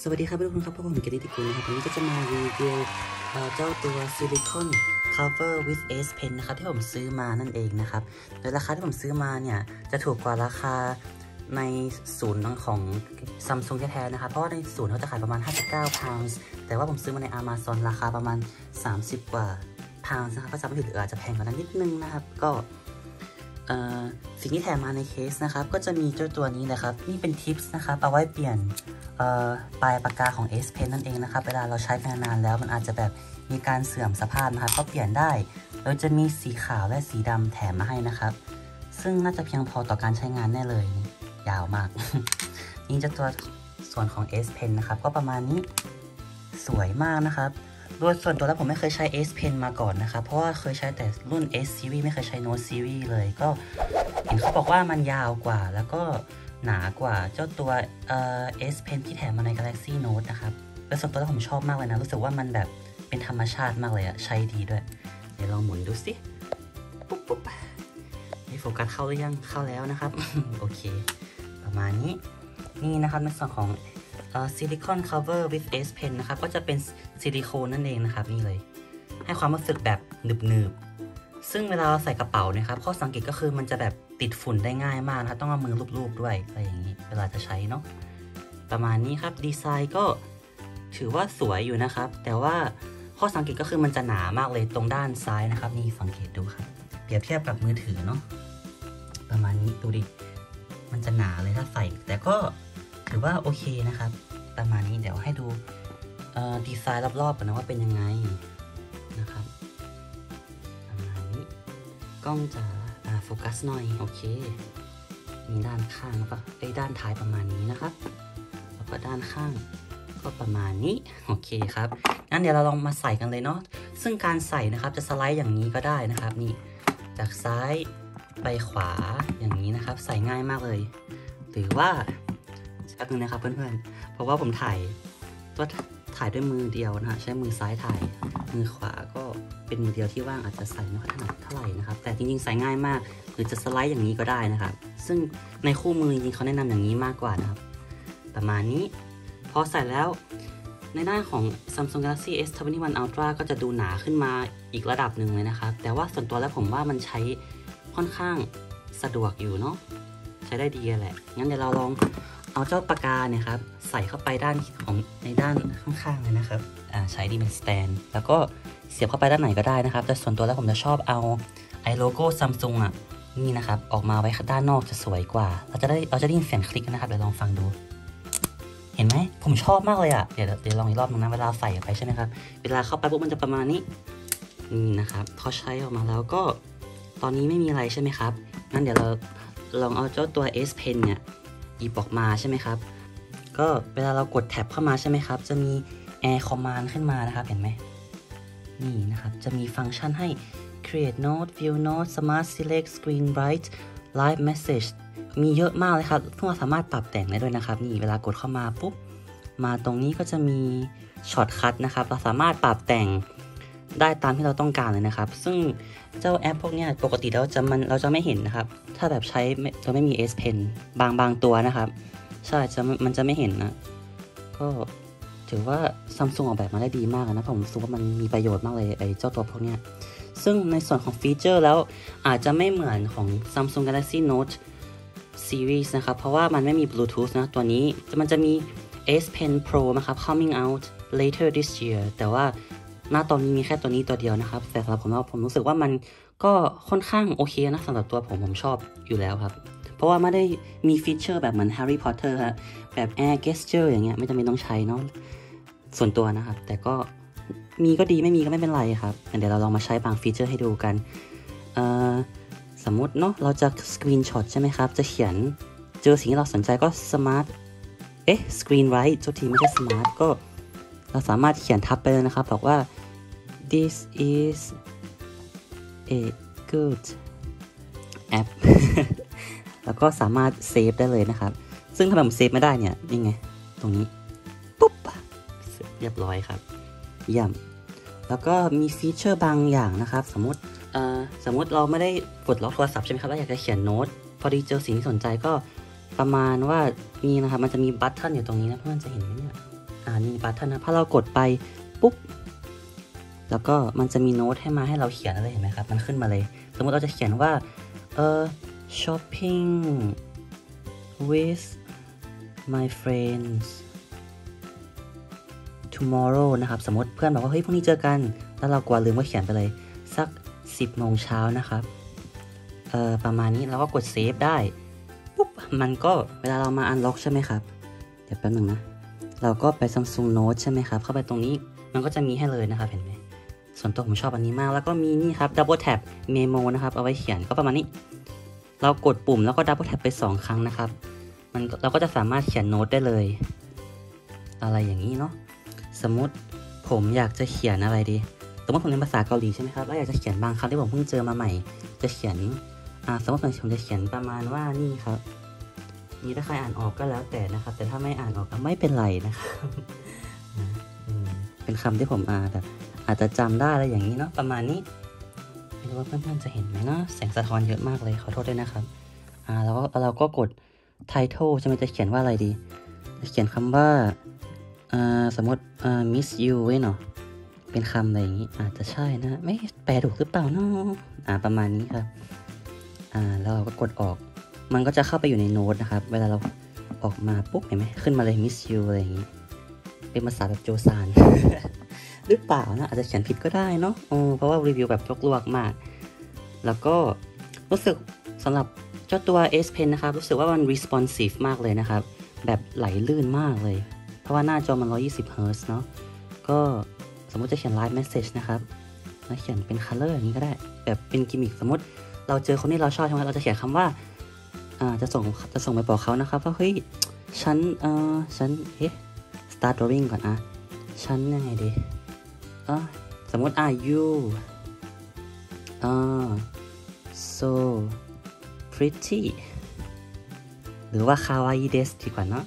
สวัสดีครับทุกคนครับพวกผมเกติติกุลนะครับวันนี้ก็จะมารีวิวเจ้าตัว Silicon Cover with S Pen นะครับที่ผมซื้อมานั่นเองนะครับโดยราคาที่ผมซื้อมาเนี่ยจะถูกกว่าราคาในศูนย์ของ Samsung แท้ๆนะครับเพราะว่าในศูนย์เขาจะขายประมาณ 59 pounds แต่ว่าผมซื้อมาใน Amazon ราคาประมาณ 30 กว่า pounds นะครับก็จะไม่ถึงหรืออาจจะแพงกว่านั้นนิดนึงนะครับก็สิ่งที่แถมมาในเคสนะครับก็จะมีเจ้าตัวนี้นะครับนี่เป็นทิปส์นะครับเอาไว้เปลี่ยนปลายปากกาของ S Pen นั่นเองนะครับเวลาเราใช้นานๆแล้วมันอาจจะแบบมีการเสื่อมสภาพนะครับก็เปลี่ยนได้แล้วจะมีสีขาวและสีดำแถมมาให้นะครับซึ่งน่าจะเพียงพอต่อการใช้งานแน่เลยยาวมาก นี่จะตัวส่วนของ S Pen นะครับก็ประมาณนี้สวยมากนะครับโดยส่วนตัวแล้วผมไม่เคยใช้ S Pen มาก่อนนะครับเพราะว่าเคยใช้แต่รุ่น S Series ไม่เคยใช้ Note Series เลยก็เห็นเขาบอกว่ามันยาวกว่าแล้วก็หนากว่าเจ้าตัวS Pen ที่แถมมาใน Galaxy Note นะครับโดยส่วนตัวแล้วผมชอบมากเลยนะรู้สึกว่ามันแบบเป็นธรรมชาติมากเลยอะใช้ดีด้วยเดี๋ยวลองหมุนดูสิปุ๊บปุ๊บนี่โฟกัสเข้าหรือยังเข้าแล้วนะครับ โอเคประมาณนี้นี่นะครับในส่วนของSilicon Cover with S Pen นะครับก็จะเป็นซิลิโคนนั่นเองนะครับนี่เลยให้ความรู้สึกแบบหนึบๆซึ่งเวลาเราใส่กระเป๋านะครับข้อสังเกตก็คือมันจะแบบติดฝุ่นได้ง่ายมากนะครับต้องเอามือลูบๆด้วยอะไรอย่างนี้เวลาจะใช้เนาะประมาณนี้ครับดีไซน์ก็ถือว่าสวยอยู่นะครับแต่ว่าข้อสังเกตก็คือมันจะหนามากเลยตรงด้านซ้ายนะครับนี่สังเกตดูครับเปรียบเทียบกับมือถือเนาะประมาณนี้ดูดิมันจะหนาเลยถ้าใส่แต่ก็ถือว่าโอเคนะครับประมาณนี้เดี๋ยวให้ดูดีไซน์รอบๆกันนะว่าเป็นยังไงนะครับประมาณนี้กล้องจะโฟกัสหน่อยโอเคมีด้านข้างแล้วก็ด้านท้ายประมาณนี้นะครับแล้วก็ด้านข้างก็ประมาณนี้โอเคครับงั้นเดี๋ยวเราลองมาใส่กันเลยเนาะซึ่งการใส่นะครับจะสไลด์อย่างนี้ก็ได้นะครับนี่จากซ้ายไปขวาอย่างนี้นะครับใส่ง่ายมากเลยหรือว่าสักนึงนะครับเพื่อนๆเพราะว่าผมถ่ายด้วยมือเดียวนะฮะใช้มือซ้ายถ่ายมือขวาก็เป็นมือเดียวที่ว่างอาจจะใส่ไม่ค่อยถนัดเท่าไหร่นะครับแต่จริงๆใส่ง่ายมากหรือจะสไลด์อย่างนี้ก็ได้นะครับซึ่งในคู่มือจริงๆเขาแนะนำอย่างนี้มากกว่านะครับประมาณนี้พอใส่แล้วในหน้าของ Samsung Galaxy S21 Ultra ก็จะดูหนาขึ้นมาอีกระดับหนึ่งเลยนะครับแต่ว่าส่วนตัวแล้วผมว่ามันใช้ค่อนข้างสะดวกอยู่เนาะใช้ได้ดีแหละงั้นเดี๋ยวเราลองเอาเจ้าปากกาเนี่ยครับใส่เข้าไปด้านของในด้านข้างๆเลยนะครับใช้ดีเป็นสแตนแล้วก็เสียบเข้าไปด้านไหนก็ได้นะครับแต่ส่วนตัวแล้วผมจะชอบเอาไอโลโก้ Samsung อ่ะนี่นะครับออกมาไว้ด้านนอกจะสวยกว่าเราจะได้ยินเสียงคลิกนะครับเดี๋ยวลองฟังดูเห็นไหมผมชอบมากเลยอ่ะเดี๋ยวลองอีกรอบนึงนะเวลาใส่ไปใช่ไหมครับเวลาเข้าไปปุ๊บมันจะประมาณนี้นี่นะครับพอใช้ออกมาแล้วก็ตอนนี้ไม่มีอะไรใช่ไหมครับงั้นเดี๋ยวเราลองเอาเจ้าตัว S Pen เนี่ยหยิบออกมาใช่ไหมครับก็เวลาเรากดแท็บเข้ามาใช่ไหมครับจะมี Air Command ขึ้นมานะครับเห็นไหมนี่นะครับจะมีฟังก์ชันให้ Create Note View Note Smart Select Screen Write Live Message มีเยอะมากเลยครับทุกคนสามารถปรับแต่งได้ด้วยนะครับนี่เวลากดเข้ามาปุ๊บมาตรงนี้ก็จะมีช็อตคัทนะครับเราสามารถปรับแต่งได้ตามที่เราต้องการเลยนะครับซึ่งเจ้าแอปพวกนี้ปกติแล้วเราจะไม่เห็นนะครับถ้าแบบใช้เราไม่มี S Pen บางตัวนะครับใช่มันจะไม่เห็นนะก็ถือว่า Samsung ออกแบบมาได้ดีมากนะผมรู้สึกว่ามันมีประโยชน์มากเลยไอ้เจ้าตัวพวกนี้ซึ่งในส่วนของฟีเจอร์แล้วอาจจะไม่เหมือนของ Samsung Galaxy Note Series นะครับเพราะว่ามันไม่มี Bluetooth นะตัวนี้มันจะมี S Pen Pro นะครับ coming out later this year แต่ว่าณตอนนี้มีแค่ตัวนี้ตัวเดียวนะครับแต่สำหรับผมแล้วผมรู้สึกว่ามันก็ค่อนข้างโอเคนะสำหรับตัวผมชอบอยู่แล้วครับเพราะว่าไม่ได้มีฟีเจอร์แบบเหมือน Harry Potter ฮะแบบ Air Gesture อย่างเงี้ยไม่จำเป็นต้องใช้เนาะส่วนตัวนะครับแต่ก็มีก็ดีไม่มีก็ไม่เป็นไรครับเดี๋ยวเราลองมาใช้บางฟีเจอร์ให้ดูกันสมมุติเนาะเราจะ Screenshot ใช่ไหมครับจะเขียนเจอสิ่งที่เราสนใจก็ Smart Screenwrite โทษทีไม่ใช่ Smart ก็เราสามารถเขียนทับไปเลยนะครับบอกว่า this is a good app แล้วก็สามารถเซฟได้เลยนะครับซึ่งถ้าผมเซฟไม่ได้เนี่ยนี่ไงตรงนี้ปุ๊บเรียบร้อยครับเยี่ยมแล้วก็มีฟีเจอร์บางอย่างนะครับสมมติเราไม่ได้กดล็อกโทรศัพท์ใช่ไหมครับเราอยากจะเขียนโน้ตพอดีเจอสิ่งที่สนใจก็ประมาณว่านี่นะครับมันจะมีบัตเทิลอยู่ตรงนี้นะเพื่อนจะเห็นไหมเนี่ย มีบัตรนะพอเรากดไปปุ๊บแล้วก็มันจะมีโน้ตให้มาให้เราเขียนอะไรเห็นไหมครับมันขึ้นมาเลยสมมติเราจะเขียนว่าshopping with my friends tomorrow นะครับสมมติเพื่อนบอกว่าเฮ้ยพรุ่งนี้เจอกันแล้วเรากลัวลืมก็เขียนไปเลยสัก10 โมงเช้านะครับประมาณนี้เราก็กดเซฟได้ปุ๊บมันก็เวลาเรามาอันล็อกใช่ไหมครับเดี๋ยวแป๊บนึงนะเราก็ไป Samsung Note ใช่ไหมครับเข้าไปตรงนี้มันก็จะมีให้เลยนะครับเห็นไหมส่วนตัวผมชอบอันนี้มากแล้วก็มีนี่ครับ Double Tap Memo นะครับเอาไว้เขียนก็ประมาณนี้เรากดปุ่มแล้วก็ Double Tap ไป2 ครั้งนะครับมันเราก็จะสามารถเขียนโน้ตได้เลยอะไรอย่างนี้เนาะสมมติผมอยากจะเขียนอะไรดีสมมติผมเรียนภาษาเกาหลีใช่ไหมครับแล้วอยากจะเขียนบางคำที่ผมเพิ่งเจอมาใหม่จะเขียนสมมติผมจะเขียนประมาณว่านี่ครับนี่ถ้าใครอ่านออกก็แล้วแต่นะครับแต่ถ้าไม่อ่านออกก็ไม่เป็นไรนะครับเป็นคำที่ผมอาจจะจำได้อะไรอย่างนี้เนาะประมาณนี้ไม่รู้ว่าเพื่อนๆจะเห็นไหมเนาะแสงสะท้อนเยอะมากเลยขอโทษด้วยนะครับแล้วก็เราก็กด title จะมันจะเขียนว่าอะไรดีจะเขียนคำว่าสมมติmiss you ไว้เนาะเป็นคำอะไรอย่างนี้อาจจะใช่นะไม่แปลถูกหรือเปล่าเนาะประมาณนี้ครับแล้วเราก็กดออกมันก็จะเข้าไปอยู่ในโน้ตนะครับเวลาเราออกมาปุ๊บเห็นไหมขึ้นมาเลย miss you อะไรอย่างนี้เป็นภาษาแบบโจซาน หรือเปล่านะอาจจะเขียนผิดก็ได้เนาะเพราะว่ารีวิวแบบลวกๆมากแล้วก็รู้สึกสำหรับเจ้าตัว S Pen นะครับรู้สึกว่ามัน responsive มากเลยนะครับแบบไหลลื่นมากเลยเพราะว่าหน้าจอมัน120 เฮิร์ตซ์เนาะก็สมมติจะเขียน live message นะครับเราเขียนเป็น color อย่างนี้ก็ได้แบบเป็นกิมมิคสมมติเราเจอคนที่เราชอบใช่ไหมเราจะเขียนคำว่าจะส่งไปบอกเขานะครับว่าเฮ้ยฉันstart drawing ก่อนฉันยังไงดีสมมติyou so pretty หรือว่า kawaii desu ดีกว่าเนาะ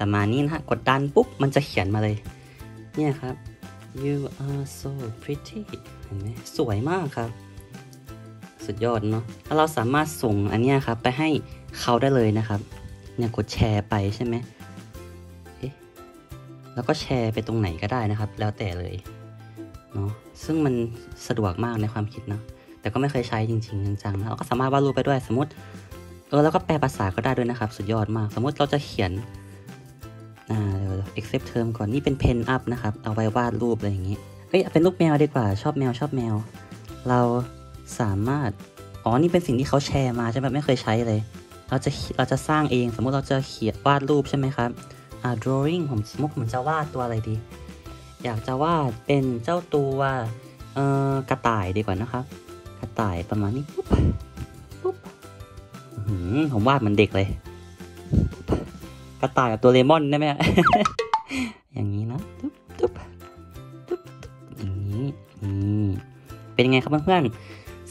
ประมาณนี้นะฮะกดดันปุ๊บมันจะเขียนมาเลยเนี่ยครับ you are so pretty เห็นไหมสวยมากครับสุดยอดเนาะแล้วเราสามารถส่งอันนี้ครับไปให้เขาได้เลยนะครับเนี่ยกดแชร์ไปใช่ไหมแล้วก็แชร์ไปตรงไหนก็ได้นะครับแล้วแต่เลยเนาะซึ่งมันสะดวกมากในความคิดนะแต่ก็ไม่เคยใช้จริงๆจังๆแล้วก็สามารถวาดรูปไปด้วยสมมติแล้วก็แปลภาษาก็ได้ด้วยนะครับสุดยอดมากสมมติเราจะเขียนเดี๋ยว accept term ก่อนนี่เป็น pen up นะครับเอาไว้วาดรูปอะไรอย่างนี้เป็นรูปแมวดีกว่าชอบแมวเราสามารถนี่เป็นสิ่งที่เขาแชร์มาใช่ไหมไม่เคยใช้เลยเราจะสร้างเองสมมติเราจะเขียนวาดรูปใช่ไหมครับdrawing ผมสมมติผมจะวาดตัวอะไรดีอยากจะวาดเป็นเจ้าตัวกระต่ายดีกว่านะครับกระต่ายประมาณนี้ปุ๊บผมวาดมันเด็กเลยกระต่ายกับตัวเลมอนได้ไหม อย่างนี้นะตุ๊บอย่างนี้เป็นไงครับเพื่อนๆ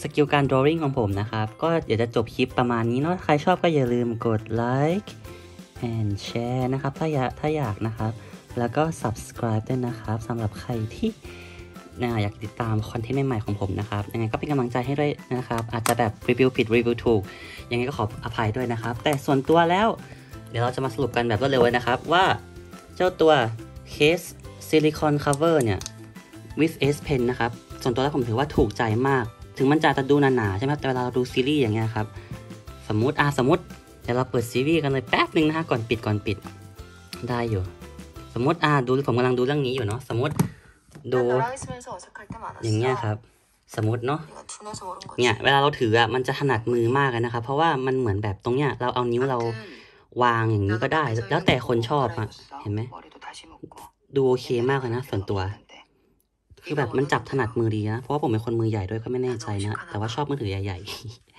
สกิลการ drawing ของผมนะครับก็เดี๋ยวจะจบคลิปประมาณนี้เนาะใครชอบก็อย่าลืมกดไลค์and share นะครับถ้าอยากนะครับแล้วก็ subscribe ด้วยนะครับสำหรับใครที่อยากติดตามคอนเทนต์ใหม่ๆของผมนะครับยังไงก็เป็นกำลังใจให้ด้วยนะครับอาจจะแบบรีวิวผิดรีวิวถูกยังไงก็ขออภัยด้วยนะครับแต่ส่วนตัวแล้วเดี๋ยวเราจะมาสรุปกันแบบรวดเร็วเลยนะครับว่าเจ้าตัวเคสซิลิคอนคัฟเวอร์เนี่ย with S Pen นะครับส่วนตัวแล้วผมถือว่าถูกใจมากถึงมันจะดูหนาๆใช่ไหมแต่เวลาเราดูซีรีส์อย่างเงี้ยครับสมมติเดี๋ยวเราเปิดซีรีส์กันเลยแป๊บนึงนะฮะก่อนปิดได้อยู่สมมติดูผมกำลังดูเรื่องนี้อยู่เนาะสมมติดูอย่างเงี้ยครับสมมติเนาะเนี่ยเวลาเราถืออ่ะมันจะถนัดมือมากเลยนะครับเพราะว่ามันเหมือนแบบตรงเนี้ยเราเอานิ้วเราวางอย่างนี้ก็ได้แล้วแต่คนชอบอ่ะเห็นไหมดูโอเคมากเลยนะส่วนตัวคือแบบมันจับถนัดมือดีนะเพราะว่าผมเป็นคนมือใหญ่ด้วยก็ไม่แน่ใจนะแต่ว่าชอบมือถือใหญ่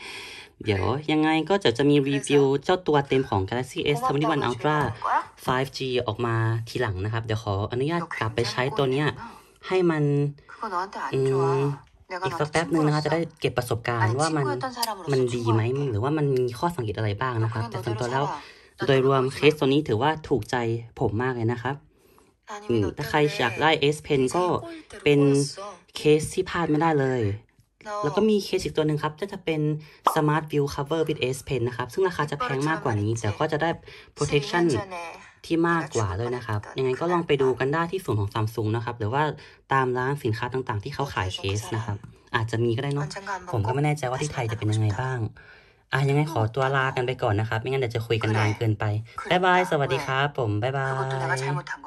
ๆเดี๋ยวยังไงก็จะมีรีวิวเจ้าตัวเต็มของ Galaxy S21 Ultra 5G ออกมาทีหลังนะครับเดี๋ยวขออนุญาตกลับไปใช้ตัวเนี้ยให้มันอีกสักแป๊บนึงนะคะจะได้เก็บประสบการณ์ว่ามันดีไหมหรือว่ามันมีข้อสังเกตอะไรบ้างนะครับแต่ส่วนตัวแล้วโดยรวมเคสตัวนี้ถือว่าถูกใจผมมากเลยนะครับถ้าใครอยากได้ S Pen ก็เป็นเคสที่พลาดไม่ได้เลยแล้วก็มีเคสอีกตัวหนึ่งครับจะเป็น Smart View Cover with S Pen นะครับซึ่งราคาจะแพงมากกว่านี้แต่ก็จะได้ protection ที่มากกว่าเลยนะครับยังไงก็ลองไปดูกันได้ที่ศูนย์ของ Samsung นะครับหรือว่าตามร้านสินค้าต่างๆที่เขาขายเคสนะครับอาจจะมีก็ได้เนาะผมก็ไม่แน่ใจว่าที่ไทยจะเป็นยังไงบ้างยังไงขอตัวลากันไปก่อนนะครับไม่งั้นเดี๋ยวจะคุยกันนานเกินไปบ๊ายบายสวัสดีครับผมบ๊ายบาย